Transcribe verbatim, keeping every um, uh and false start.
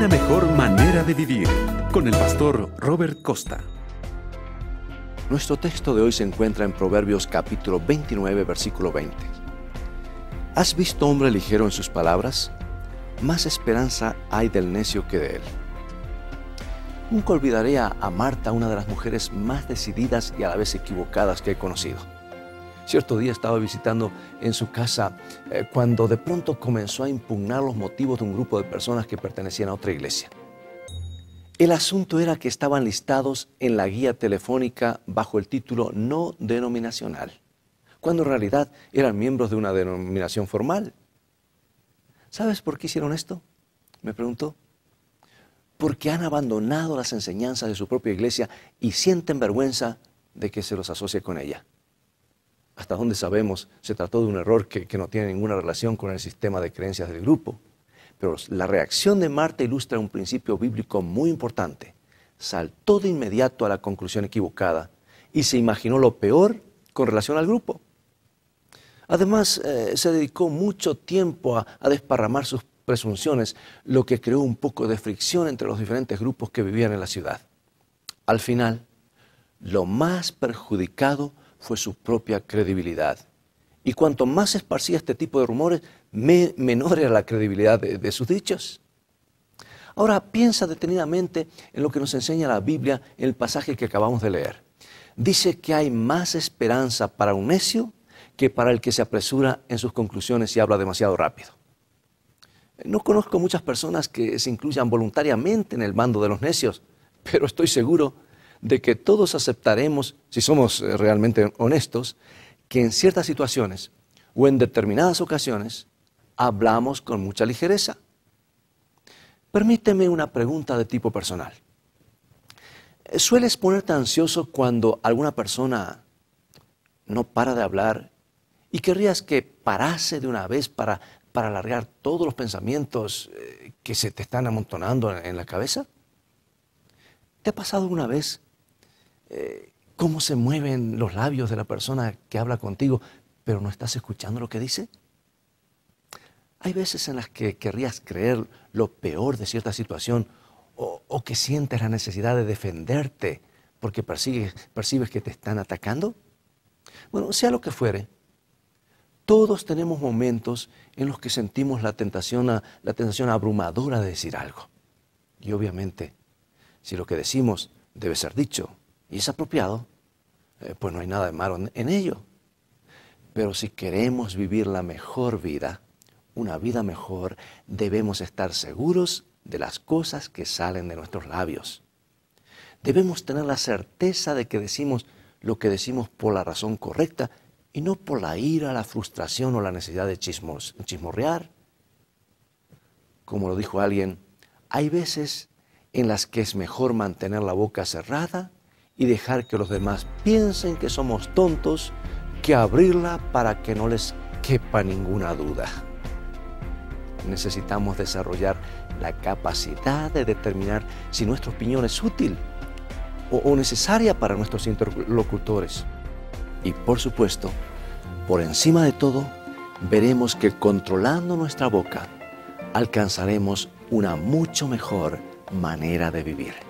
Una mejor manera de vivir, con el pastor Robert Costa. Nuestro texto de hoy se encuentra en Proverbios capítulo veintinueve, versículo veinte. ¿Has visto hombre ligero en sus palabras? Más esperanza hay del necio que de él. Nunca olvidaré a Marta, una de las mujeres más decididas y a la vez equivocadas que he conocido. Cierto día estaba visitando en su casa eh, cuando de pronto comenzó a impugnar los motivos de un grupo de personas que pertenecían a otra iglesia. El asunto era que estaban listados en la guía telefónica bajo el título no denominacional, cuando en realidad eran miembros de una denominación formal. ¿Sabes por qué hicieron esto?, me preguntó. Porque han abandonado las enseñanzas de su propia iglesia y sienten vergüenza de que se los asocie con ella. Hasta donde sabemos, se trató de un error que, que no tiene ninguna relación con el sistema de creencias del grupo. Pero la reacción de Marta ilustra un principio bíblico muy importante. Saltó de inmediato a la conclusión equivocada y se imaginó lo peor con relación al grupo. Además, eh, se dedicó mucho tiempo a, a desparramar sus presunciones, lo que creó un poco de fricción entre los diferentes grupos que vivían en la ciudad. Al final, lo más perjudicado fue su propia credibilidad. Y cuanto más se esparcía este tipo de rumores, me, menor era la credibilidad de, de sus dichos. Ahora piensa detenidamente en lo que nos enseña la Biblia en el pasaje que acabamos de leer. Dice que hay más esperanza para un necio que para el que se apresura en sus conclusiones y habla demasiado rápido. No conozco muchas personas que se incluyan voluntariamente en el bando de los necios, pero estoy seguro de que todos aceptaremos, si somos realmente honestos, que en ciertas situaciones o en determinadas ocasiones hablamos con mucha ligereza. Permíteme una pregunta de tipo personal. ¿Sueles ponerte ansioso cuando alguna persona no para de hablar y querrías que parase de una vez para, para alargar todos los pensamientos que se te están amontonando en la cabeza? ¿Te ha pasado alguna vez eh, cómo se mueven los labios de la persona que habla contigo, pero no estás escuchando lo que dice? Hay veces en las que querrías creer lo peor de cierta situación o, o que sientes la necesidad de defenderte porque persigues, percibes que te están atacando. Bueno, sea lo que fuere, todos tenemos momentos en los que sentimos la tentación, a, la tentación abrumadora de decir algo. Y obviamente, si lo que decimos debe ser dicho y es apropiado, eh, pues no hay nada de malo en, en ello. Pero si queremos vivir la mejor vida, una vida mejor, debemos estar seguros de las cosas que salen de nuestros labios. Debemos tener la certeza de que decimos lo que decimos por la razón correcta y no por la ira, la frustración o la necesidad de chismos, chismorrear. Como lo dijo alguien, hay veces en las que es mejor mantener la boca cerrada y dejar que los demás piensen que somos tontos que abrirla para que no les quepa ninguna duda. Necesitamos desarrollar la capacidad de determinar si nuestra opinión es útil o, o necesaria para nuestros interlocutores. Y por supuesto, por encima de todo, veremos que controlando nuestra boca alcanzaremos una mucho mejor manera de vivir.